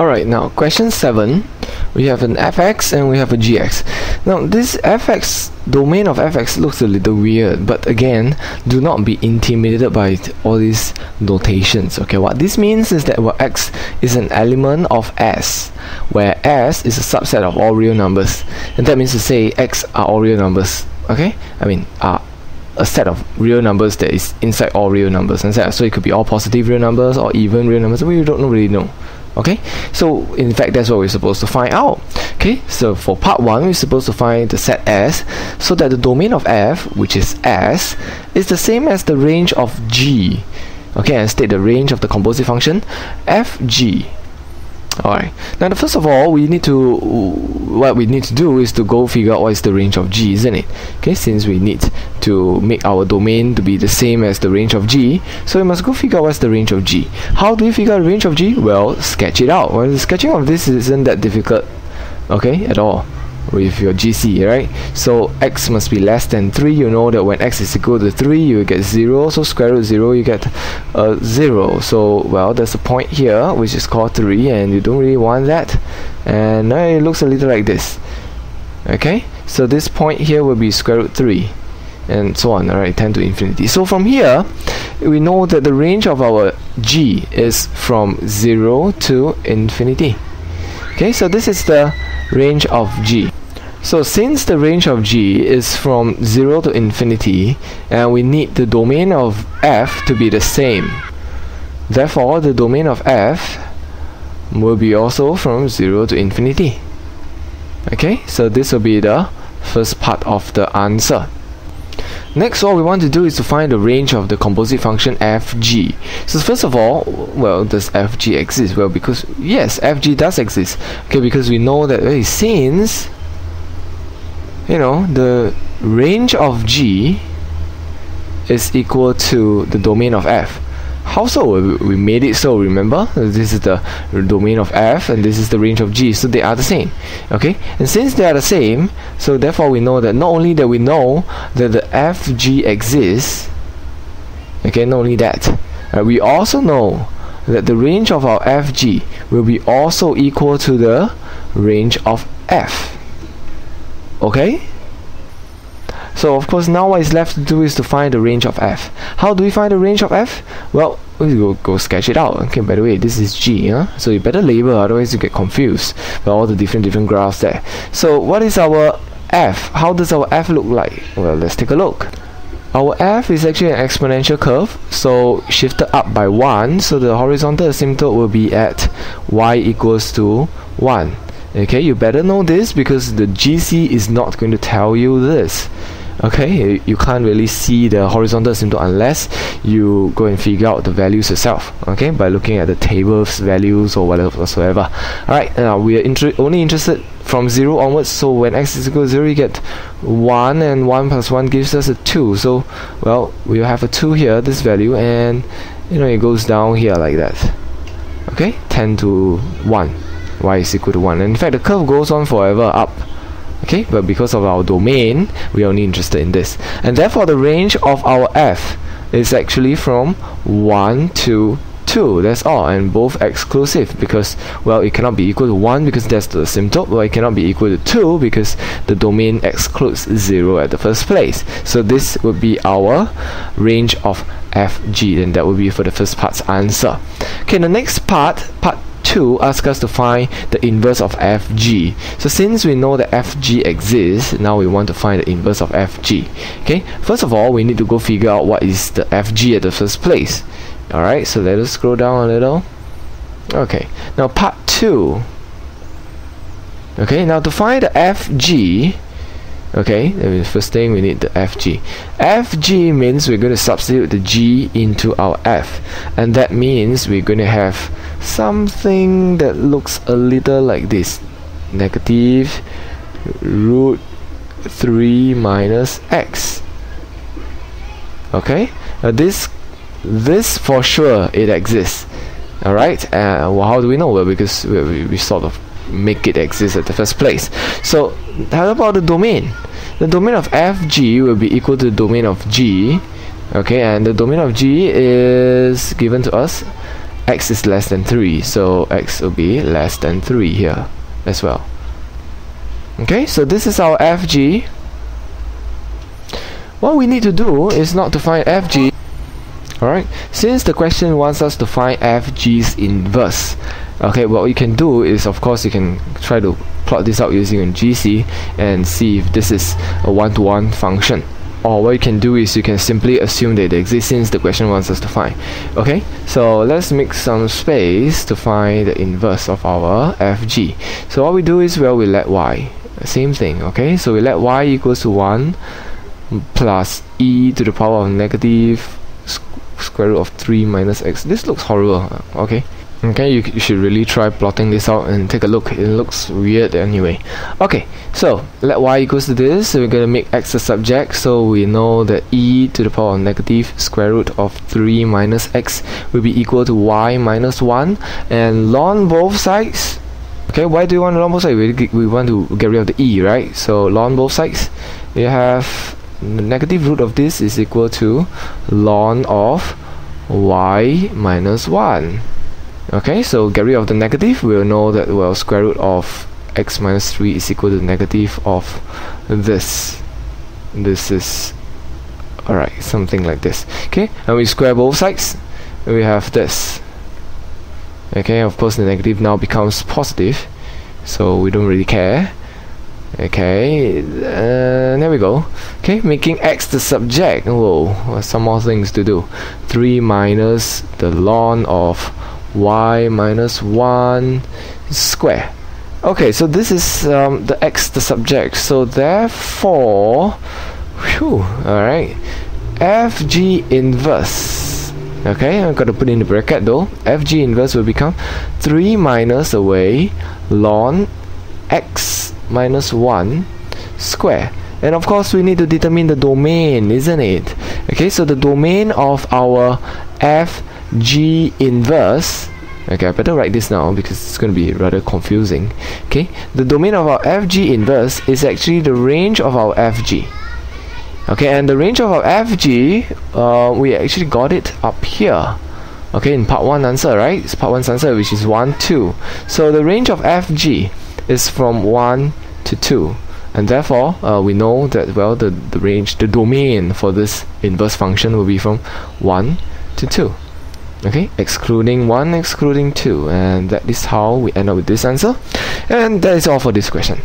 Alright, now question 7. We have an fx and we have a gx. Now this fx, domain of fx looks a little weird, but again, do not be intimidated by all these notations. Okay, what this means is that x is an element of S, where S is a subset of all real numbers, and that means to say x are all real numbers. Okay, I mean are a set of real numbers that is inside all real numbers, and so it could be all positive real numbers or even real numbers. We don't really know. Okay, so in fact that's what we're supposed to find out. Okay, so for part 1 we're supposed to find the set S so that the domain of F, which is S, is the same as the range of G. Okay, and state the range of the composite function FG. Alright, now the first of all what we need to do is to go figure out what is the range of G, isn't it? Okay, since we need to make our domain to be the same as the range of G, so we must go figure out what's the range of G. How do we figure out the range of G? Well, sketch it out. Well, the sketching of this isn't that difficult, okay, at all, with your GC, right? So x must be less than 3. You know that when x is equal to 3 you get 0, so square root 0 you get 0. So well, there's a point here which is called 3 and you don't really want that, and now it looks a little like this. Okay, so this point here will be square root 3 and so on. Alright, 10 to infinity. So from here we know that the range of our G is from 0 to infinity. Okay, so this is the range of G. So since the range of G is from 0 to infinity, and we need the domain of F to be the same, therefore the domain of F will be also from 0 to infinity. Okay, so this will be the first part of the answer. Next, all we want to do is to find the range of the composite function fg. So first of all, well, does fg exist? Well, because yes, fg does exist. Okay, because we know that since you know the range of G is equal to the domain of F. How so? We made it so, remember? This is the domain of F and this is the range of G, so they are the same. Okay, and since they are the same, so therefore we know that not only that we know that the FG exists, okay, not only that, we also know that the range of our FG will be also equal to the range of F. Okay? So of course now what is left to do is to find the range of F. How do we find the range of F? Well, we go sketch it out. Okay, by the way, this is G, huh? So you better label, otherwise you get confused by all the different graphs there. So what is our F? How does our F look like? Well, let's take a look. Our F is actually an exponential curve, so shifted up by 1, so the horizontal asymptote will be at y equals to 1. Okay, you better know this because the GC is not going to tell you this. Okay, you can't really see the horizontal asymptote unless you go and figure out the values yourself, okay, by looking at the table's values or whatsoever. Alright, now we are only interested from 0 onwards, so when x is equal to 0 you get 1, and 1 plus 1 gives us a 2, so well, we'll have a 2 here, this value, and you know it goes down here like that. Okay, 10 to 1, y is equal to 1, and in fact the curve goes on forever up. Okay, but because of our domain, we are only interested in this. And therefore the range of our F is actually from 1 to 2, that's all, and both exclusive because, well, it cannot be equal to 1 because that's the asymptote, well, it cannot be equal to 2 because the domain excludes 0 at the first place. So this would be our range of FG, and that would be for the first part's answer. Okay, the next part, part 2, asks us to find the inverse of FG. So since we know that FG exists, now we want to find the inverse of FG. Okay, first of all we need to go figure out what is the FG at the first place. Alright, so let us scroll down a little. Okay, now part 2. Okay, now to find the FG, okay, the first thing we need the FG. FG means we're going to substitute the G into our F, and that means we're going to have something that looks a little like this, negative root 3 minus x. Okay, now this for sure it exists. Alright, well, how do we know? Well, because we sort of make it exist at the first place. So how about the domain? The domain of FG will be equal to the domain of G. Okay, and the domain of G is given to us x is less than 3, so x will be less than 3 here as well. Okay, so this is our FG. What we need to do is not to find FG. Alright, since the question wants us to find FG's inverse, okay, what you can do is, of course, you can try to plot this out using a GC and see if this is a one-to-one function. Or what you can do is you can simply assume that they exist since the question wants us to find. Okay, so let's make some space to find the inverse of our FG. So what we do is, well, we let y, same thing, okay, so we let y equals to 1 plus e to the power of negative square root of 3 minus x. This looks horrible, okay. Okay, you should really try plotting this out and take a look. It looks weird anyway. Okay, so let y equals to this. So we're going to make x a subject. So we know that e to the power of negative square root of 3 minus x will be equal to y minus 1. And ln both sides. Okay, why do you want to ln both sides? We want to get rid of the e, right? So ln both sides. You have the negative root of this is equal to ln of y minus 1. Okay, so get rid of the negative, we'll know that, well, square root of x minus 3 is equal to the negative of this. This is, alright, something like this. Okay, and we square both sides, and we have this. Okay, of course the negative now becomes positive, so we don't really care. Okay, there we go. Okay, making x the subject. Whoa, some more things to do. 3 minus the ln of y minus 1 square. Okay, so this is the x the subject, so therefore, alright, FG inverse. Okay, I've got to put in the bracket though. FG inverse will become 3 minus away ln x minus 1 square. And of course we need to determine the domain, isn't it? Okay, so the domain of our FG inverse, okay, I better write this now because it's going to be rather confusing. Okay, the domain of our FG inverse is actually the range of our FG. Okay, and the range of our FG, we actually got it up here. Okay, in part 1 answer, right? It's part 1's answer, which is 1, 2. So the range of FG is from 1 to 2. And therefore, we know that, well, the range, the domain for this inverse function will be from 1 to 2. Okay, excluding 1, excluding 2, and that is how we end up with this answer. And that is all for this question.